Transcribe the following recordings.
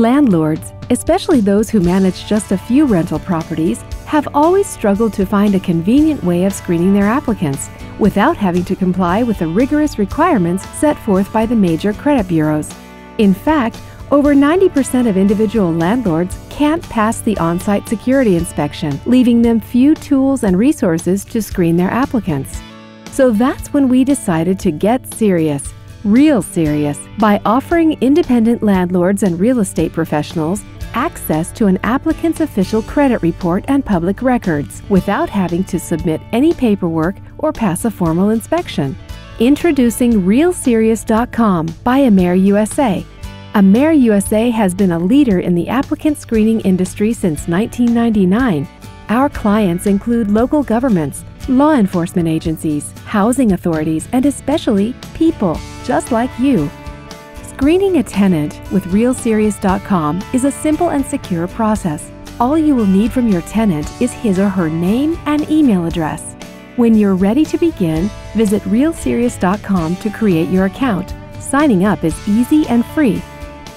Landlords, especially those who manage just a few rental properties, have always struggled to find a convenient way of screening their applicants without having to comply with the rigorous requirements set forth by the major credit bureaus. In fact, over 90% of individual landlords can't pass the on-site security inspection, leaving them few tools and resources to screen their applicants. So that's when we decided to get serious. Real Serious, by offering independent landlords and real estate professionals access to an applicant's official credit report and public records without having to submit any paperwork or pass a formal inspection. Introducing RealSerious.com by AmerUSA. AmerUSA has been a leader in the applicant screening industry since 1999. Our clients include local governments, law enforcement agencies, housing authorities, and especially people just like you. Screening a tenant with RealSerious.com is a simple and secure process. All you will need from your tenant is his or her name and email address. When you're ready to begin, visit RealSerious.com to create your account. Signing up is easy and free.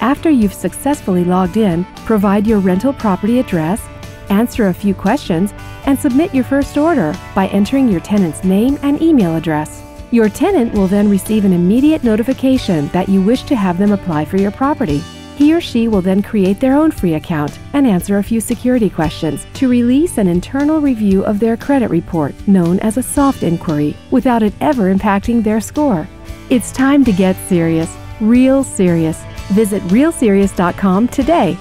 After you've successfully logged in, provide your rental property address, answer a few questions, and submit your first order by entering your tenant's name and email address. Your tenant will then receive an immediate notification that you wish to have them apply for your property. He or she will then create their own free account and answer a few security questions to release an internal review of their credit report, known as a soft inquiry, without it ever impacting their score. It's time to get serious. Real Serious. Visit RealSerious.com today.